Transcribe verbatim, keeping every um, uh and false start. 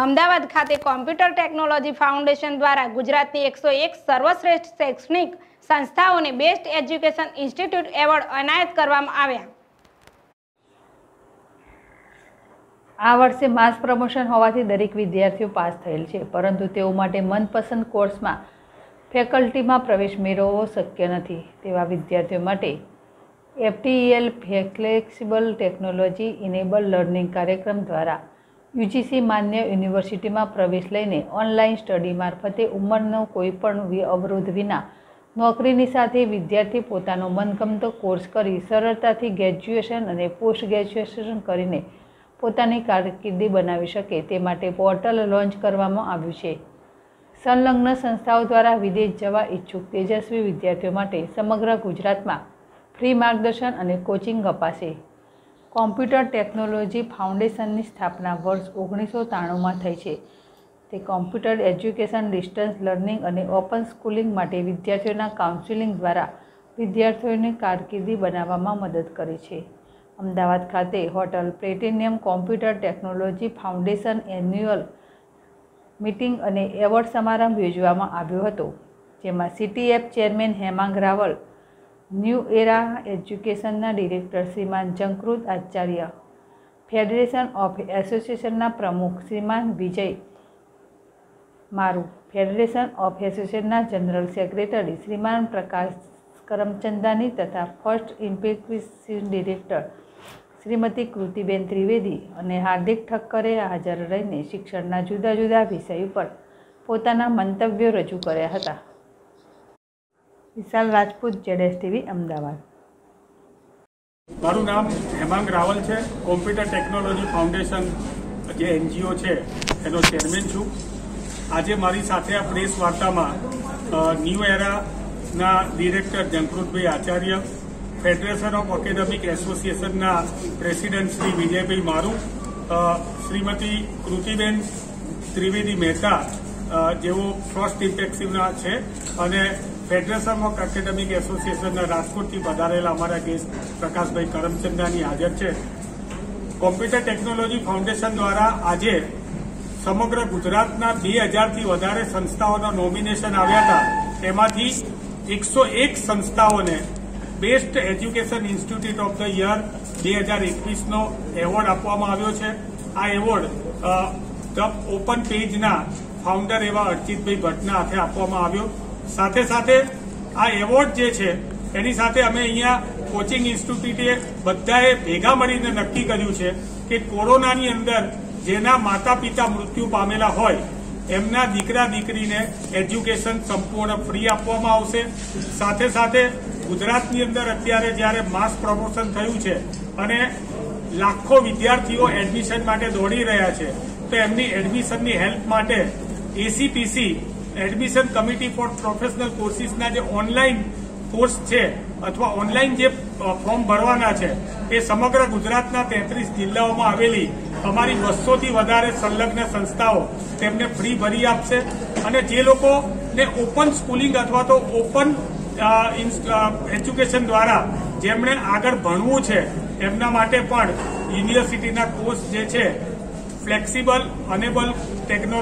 અમદાવાદ ખાતે computer technology foundation દ્વારા ગુજરાતની એકસો એક સર્વશ્રેષ્ઠ શૈક્ષણિક સંસ્થાઓને બેસ્ટ એજ્યુકેશન ઇન્સ્ટિટ્યૂટ એવોર્ડ એનાયત કરવામાં આવ્યા. આ વર્ષે માસ પ્રમોશન હોવાથી દરેક વિદ્યાર્થીઓ પાસ થયેલ છે, પરંતુ તેઓ માટે મનપસંદ કોર્સમાં ફેકલ્ટીમાં પ્રવેશ મેળવવો શક્ય નથી. તેવા વિદ્યાર્થીઓ માટે APL flexible technology enable learning કાર્યક્રમ દ્વારા યુજીસી માન્ય યુનિવર્સિટીમાં પ્રવેશ લઈને ઓનલાઈન સ્ટડી મારફતે ઉંમરનો કોઈપણ અવરોધ વિના નોકરીની સાથે વિદ્યાર્થી પોતાનો મનગમતો કોર્સ કરી સરળતાથી ગ્રેજ્યુએશન અને પોસ્ટ ગ્રેજ્યુએશન કરીને પોતાની કારકિર્દી બનાવી શકે તે માટે પોર્ટલ લોન્ચ કરવામાં આવ્યું છે. સંલગ્ન સંસ્થાઓ દ્વારા વિદેશ જવા ઇચ્છુક તેજસ્વી વિદ્યાર્થીઓ માટે સમગ્ર ગુજરાતમાં ફ્રી માર્ગદર્શન અને કોચિંગ અપાશે. કોમ્પ્યુટર ટેકનોલોજી ફાઉન્ડેશનની સ્થાપના વર્ષ ઓગણીસો ત્રાણુંમાં થઈ છે. તે કોમ્પ્યુટર એજ્યુકેશન ડિસ્ટન્સ લર્નિંગ અને ઓપન સ્કૂલિંગ માટે વિદ્યાર્થીઓના કાઉન્સિલિંગ દ્વારા વિદ્યાર્થીઓની કારકિર્દી બનાવવામાં મદદ કરી છે. અમદાવાદ ખાતે hotel platinum computer technology foundation annual meeting અને એવોર્ડ સમારંભ યોજવામાં આવ્યો હતો, જેમાં CTF chairman Hemang Raval, new era એજ્યુકેશનના director Shriman Jankrut Acharya, federation of એસોસિએશનના પ્રમુખ શ્રીમાન વિજય મારુ, ફેડરેશન ઓફ એસોસિએશનના જનરલ સેક્રેટરી શ્રીમાન પ્રકાશ કરમચંદાની તથા first impactive director Shrimati Kritiben Trivedi અને હાર્દિક ઠક્કરે હાજર રહીને શિક્ષણના જુદા જુદા વિષય ઉપર પોતાના મંતવ્યો રજૂ કર્યા હતા. વિશાલ રાજપૂત, જેડએસટીવી, અમદાવાદ. મારું નામ હેમાંગ રાવલ છે. કોમ્પ્યુટર ટેકનોલોજી ફાઉન્ડેશન જે એનજીઓ છે એનો ચેરમેન છું. આજે મારી સાથે આ પ્રેસ વાર્તામાં ન્યૂ એરાના ડિરેક્ટર જંકૃતભાઈ આચાર્ય, ફેડરેશન ઓફ એકેડેમિક એસોસિએશનના પ્રેસિડેન્ટ શ્રી વિજયભાઈ મારુ, શ્રીમતી કૃતિબેન ત્રિવેદી મહેતા જેઓ ફર્સ્ટ ઇમ્પેક્ટિવના છે અને ફેડરેશન ઓફ એકેડેમિક એસોસિએશનના રાજકોટથી પધારેલા અમારા ગેસ્ટ પ્રકાશભાઈ કરમચંદાની હાજર છે. કોમ્પ્યુટર ટેકનોલોજી ફાઉન્ડેશન દ્વારા આજે સમગ્ર ગુજરાતના બે હજારથી વધારે સંસ્થાઓના નોમિનેશન આવ્યા હતા. તેમાંથી એકસો એક સંસ્થાઓને best education institute of the year બે હજાર એકવીસનો એવોર્ડ આપવામાં આવ્યો છે. આ એવોર્ડ ધ ઓપન પેજના ફાઉન્ડર એવા અર્ચિતભાઈ ભટ્ટના હાથે આપવામાં આવ્યો. સાથે સાથે આ એવોર્ડ જે છે એની સાથે અમે અહીંયા કોચિંગ ઇન્સ્ટિટ્યૂટે બધાએ ભેગા મળીને નક્કી કર્યું છે કે કોરોનાની અંદર જેના માતા પિતા મૃત્યુ પામેલા હોય એમના દીકરા દીકરીને એજ્યુકેશન સંપૂર્ણ ફ્રી આપવામાં આવશે. સાથે સાથે ગુજરાતની અંદર અત્યારે જ્યારે માસ પ્રમોશન થયું છે અને લાખો વિદ્યાર્થીઓ એડમિશન માટે દોડી રહ્યા છે તો એમની એડમિશનની હેલ્પ માટે ACPC admission committee for professional કોર્સિસના જે ઓનલાઈન કોર્સ છે અથવા ઓનલાઈન જે ફોર્મ ભરવાના છે એ સમગ્ર ગુજરાતના તેત્રીસ જિલ્લાઓમાં આવેલી અમારી બસોથી વધારે સંલગ્ન સંસ્થાઓ તેમને ફ્રી ભરી આપશે. અને જે લોકોને ઓપન સ્કૂલિંગ અથવા તો ઓપન એજ્યુકેશન દ્વારા જેમણે આગળ ભણવું છે એમના માટે પણ યુનિવર્સિટીના કોર્સ જે છે ફ્લેક્સિબલ અનેબલ ટેકનોલોજી